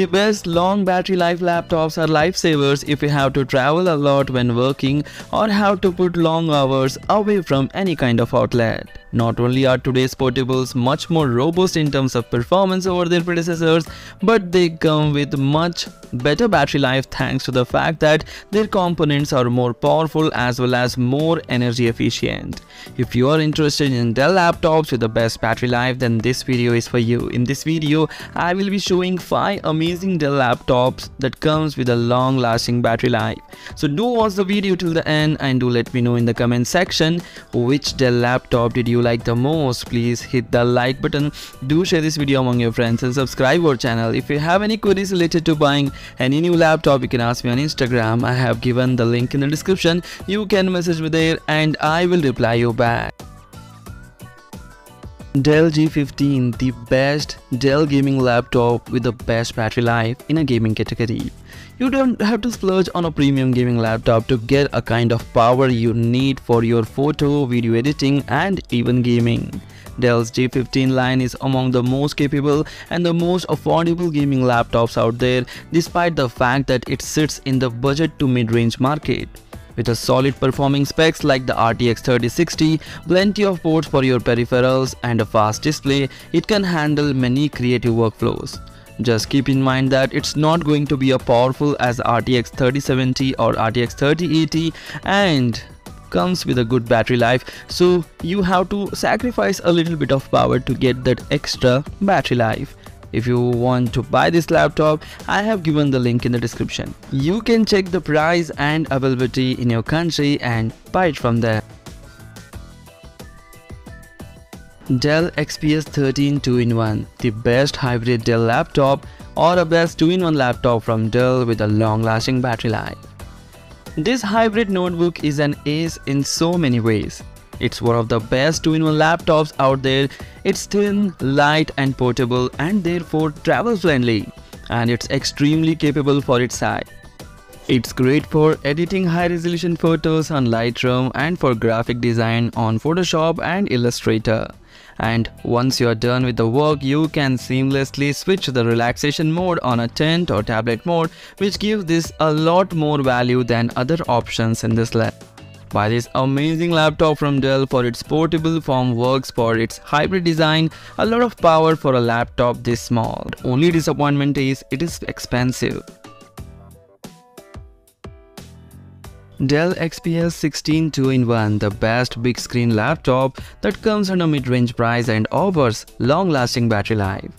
The best long battery life laptops are lifesavers if you have to travel a lot when working or have to put long hours away from any kind of outlet. Not only are today's portables much more robust in terms of performance over their predecessors, but they come with much better battery life thanks to the fact that their components are more powerful as well as more energy efficient. If you are interested in Dell laptops with the best battery life, then this video is for you. In this video, I will be showing 5 amazing Dell laptops that comes with a long lasting battery life. So do watch the video till the end and do let me know in the comment section which Dell laptop did you like the most. Please hit the like button, do share this video among your friends and subscribe our channel. If you have any queries related to buying any new laptop, you can ask me on Instagram. I have given the link in the description. You can message me there and I will reply you back. Dell G15, the best Dell gaming laptop with the best battery life in a gaming category. You don't have to splurge on a premium gaming laptop to get a kind of power you need for your photo, video editing and even gaming. Dell's G15 line is among the most capable and the most affordable gaming laptops out there, despite the fact that it sits in the budget to mid-range market. With a solid performing specs like the RTX 3060, plenty of ports for your peripherals and a fast display, it can handle many creative workflows. Just keep in mind that it's not going to be as powerful as RTX 3070 or RTX 3080 and comes with a good battery life, so you have to sacrifice a little bit of power to get that extra battery life. If you want to buy this laptop, I have given the link in the description. You can check the price and availability in your country and buy it from there. Dell XPS 13 2-in-1, the best hybrid Dell laptop or a best 2-in-1 laptop from Dell with a long-lasting battery life. This hybrid notebook is an ace in so many ways. It's one of the best 2-in-1 laptops out there. It's thin, light and portable and therefore travel friendly, and it's extremely capable for its size. It's great for editing high resolution photos on Lightroom and for graphic design on Photoshop and Illustrator. And once you are done with the work, you can seamlessly switch the relaxation mode on a tent or tablet mode, which gives this a lot more value than other options in this list. Buy this amazing laptop from Dell for its portable form, works for its hybrid design, a lot of power for a laptop this small. The only disappointment is it is expensive. Dell XPS 16 2-in-1, the best big screen laptop that comes at a mid-range price and offers long-lasting battery life.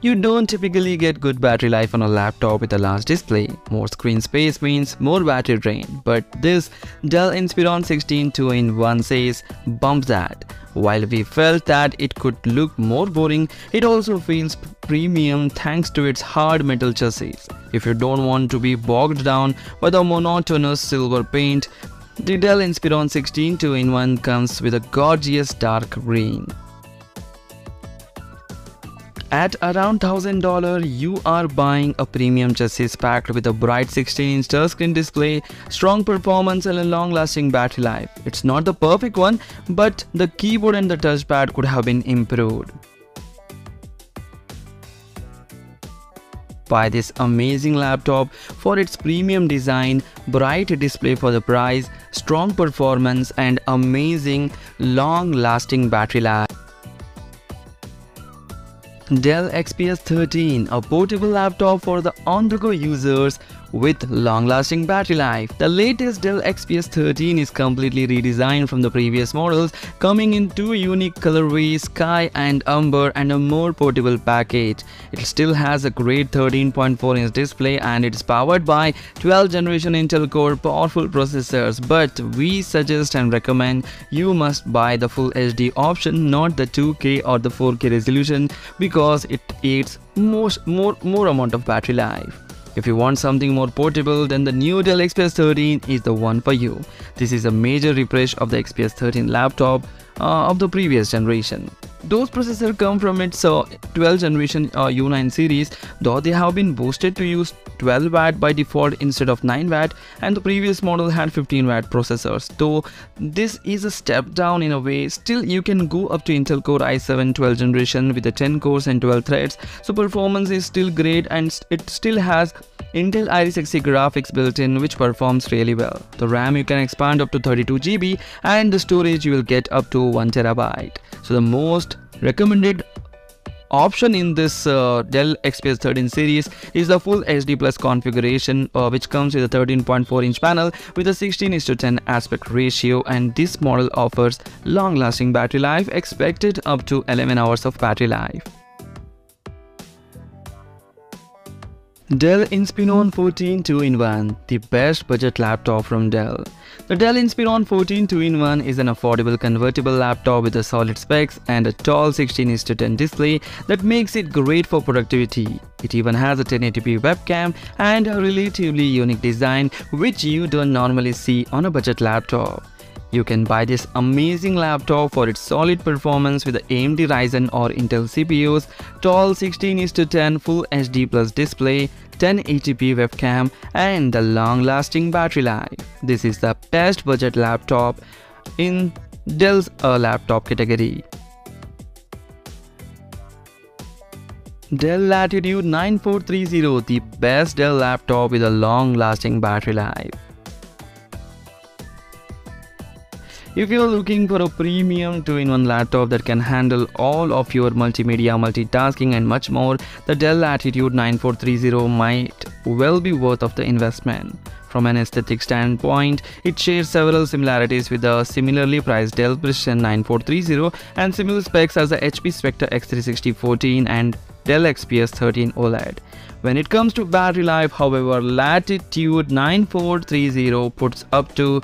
You don't typically get good battery life on a laptop with a large display. More screen space means more battery drain, but this Dell Inspiron 16 2-in-1 says bumps that. While we felt that it could look more boring, it also feels premium thanks to its hard metal chassis. If you don't want to be bogged down by the monotonous silver paint, the Dell Inspiron 16 2-in-1 comes with a gorgeous dark green. At around $1,000, you are buying a premium chassis packed with a bright 16-inch touchscreen display, strong performance and a long-lasting battery life. It's not the perfect one, but the keyboard and the touchpad could have been improved. Buy this amazing laptop for its premium design, bright display for the price, strong performance and amazing long-lasting battery life. Dell XPS 13, a portable laptop for the on-the-go users with long-lasting battery life. The latest Dell XPS 13 is completely redesigned from the previous models, coming in 2 unique colorways, sky and umber, and a more portable package. It still has a great 13.4-inch display and it's powered by 12th generation Intel Core powerful processors, but we suggest and recommend you must buy the full HD option, not the 2K or the 4K resolution, because it aids more amount of battery life. If you want something more portable, then the new Dell XPS 13 is the one for you. This is a major refresh of the XPS 13 laptop of the previous generation. Those processors come from its 12th generation U9 series, though they have been boosted to use 12W by default instead of 9W, and the previous model had 15W processors. Though this is a step down in a way, still you can go up to Intel Core i7 12th generation with the 10 cores and 12 threads, so performance is still great and it still has Intel Iris Xe graphics built in, which performs really well. The RAM you can expand up to 32GB and the storage you will get up to 1TB. So the most recommended option in this Dell XPS 13 series is the full HD plus configuration, which comes with a 13.4-inch panel with a 16:10 aspect ratio, and this model offers long-lasting battery life, expected up to 11 hours of battery life. Dell Inspiron 14 2-in-1, the best budget laptop from Dell. The Dell Inspiron 14 2-in-1 is an affordable convertible laptop with a solid specs and a tall 16:10 display that makes it great for productivity. It even has a 1080p webcam and a relatively unique design which you don't normally see on a budget laptop. You can buy this amazing laptop for its solid performance with the AMD Ryzen or Intel CPUs, tall 16:10 Full HD Plus display, 1080p webcam, and the long-lasting battery life. This is the best budget laptop in Dell's laptop category. Dell Latitude 9430, the best Dell laptop with a long-lasting battery life. If you're looking for a premium 2-in-1 laptop that can handle all of your multimedia, multitasking and much more, the Dell Latitude 9430 might well be worth of the investment. From an aesthetic standpoint, it shares several similarities with the similarly priced Dell Precision 9430 and similar specs as the HP Spectre X360 14 and Dell XPS 13 OLED. When it comes to battery life, however, Latitude 9430 puts up to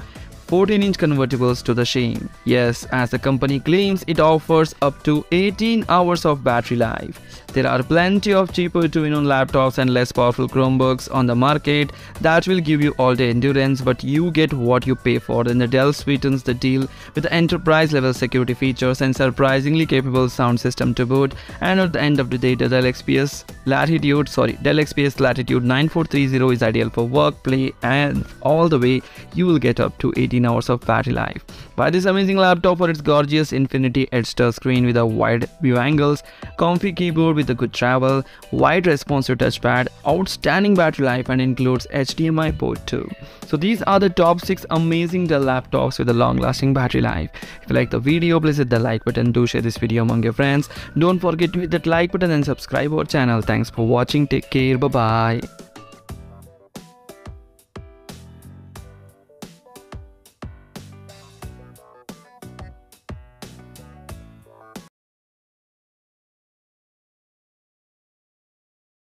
14-inch convertibles to the shame. Yes, as the company claims, it offers up to 18 hours of battery life. There are plenty of cheaper 2-in-1 laptops and less powerful Chromebooks on the market that will give you all-day endurance, but you get what you pay for, and the Dell sweetens the deal with enterprise-level security features and surprisingly capable sound system to boot. And at the end of the day, the Dell XPS Latitude 9430 is ideal for work, play, and all the way you will get up to 18 hours of battery life. Buy this amazing laptop for its gorgeous infinity edge touchscreen with a wide view angles, comfy keyboard with a good travel, wide responsive touchpad, outstanding battery life, and includes HDMI port too. So these are the top 6 amazing Dell laptops with a long-lasting battery life. If you like the video, please hit the like button. Do share this video among your friends. Don't forget to hit that like button and subscribe our channel. Thanks for watching. Take care. Bye bye.